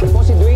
Gumana,